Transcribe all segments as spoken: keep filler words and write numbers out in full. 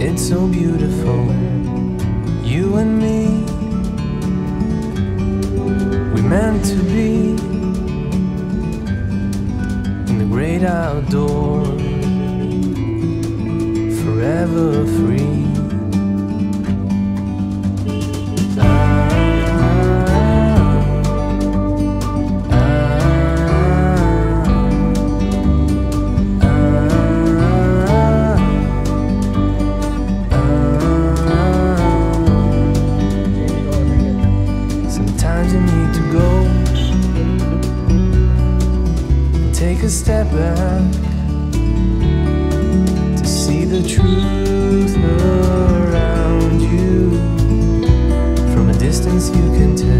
It's so beautiful, you and me. We meant to be in the great outdoor, forever free. Take a step back to see the truth around you. From a distance you can tell.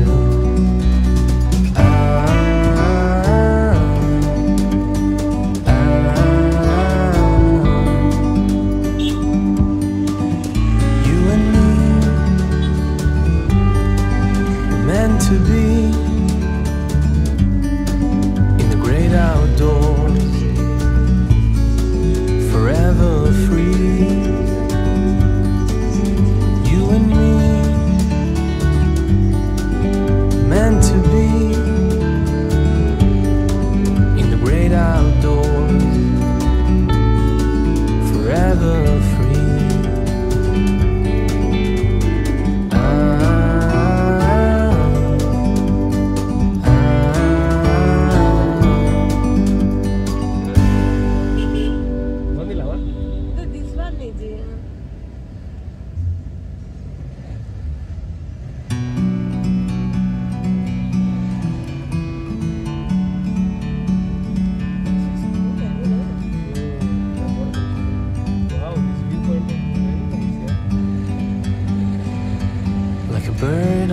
Bird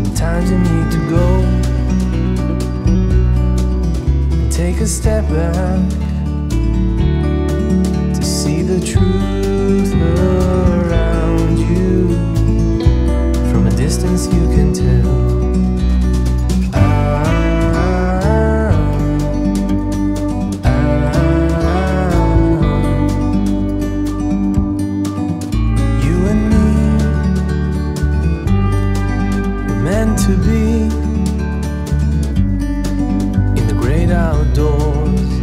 Sometimes you need to go and take a step back to see the truth around you. From a distance you can tell. To be in the great outdoors,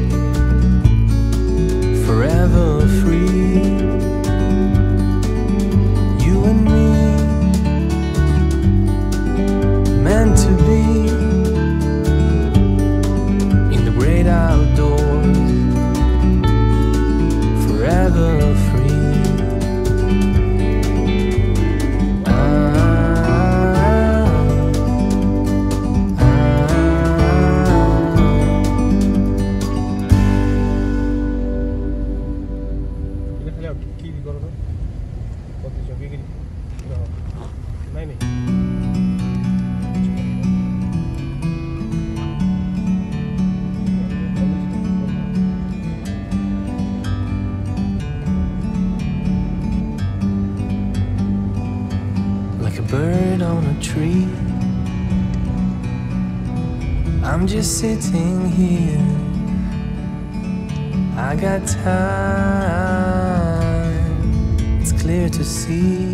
forever free. You and me, meant to be in the great outdoors, forever free. tree. I'm just sitting here. I got time. It's clear to see.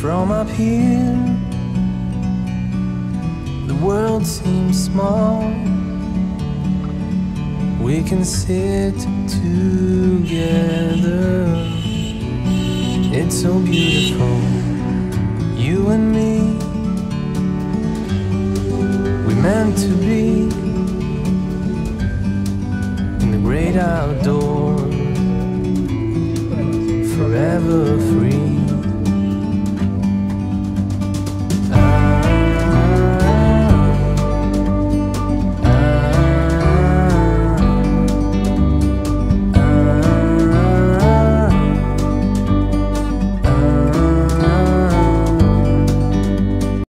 From up here, the world seems small. We can sit together. It's so beautiful, you and me. We're meant to be in the great outdoor, forever free.